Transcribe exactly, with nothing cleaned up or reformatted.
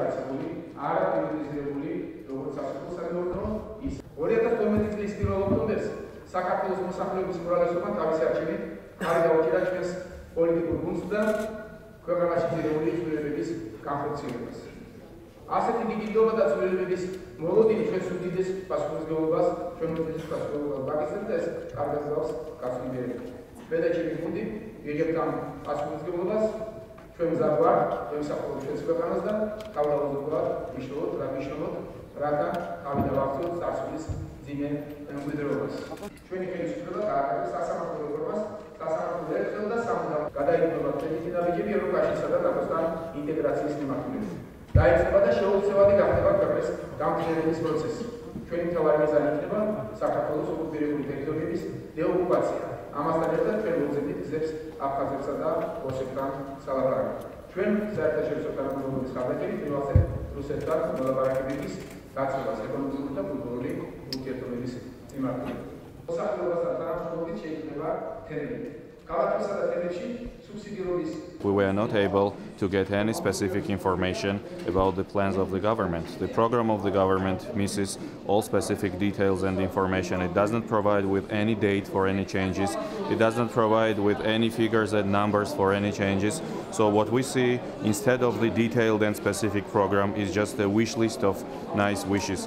the From Zabwa, from Sapor, from Sukhanazda, Kavalova, Vishot, Ravishot, Rata, Kavidavato, Sasuis, Zimen, and Widrovas. Twenty minutes to the Sasama Kurovas, Sasama Kurovas, Samda, Kadaikova, Televija, Rukashi Sadanapostan, Integratis Nimakulis. Dice Bada shows about the Kavakaris, down to this process. Twenty Tavaris and Niva, Sakapolos of Peru territories, Deo Pazia. Amastadeta, Twen was a bit zips, Afazada, Osetan, Salavara. Twen, Sartash of Tamu Salaki, he was a Rusetta, Malavara Kibis, that's what was a Konsulta, Pugoli, Uketolis, Timaki. Osaka was a town of the Chek Neva, Teneri. We were not able to get any specific information about the plans of the government. The program of the government misses all specific details and information. It doesn't provide with any date for any changes. It doesn't provide with any figures and numbers for any changes. So what we see instead of the detailed and specific program is just a wish list of nice wishes.